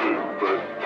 But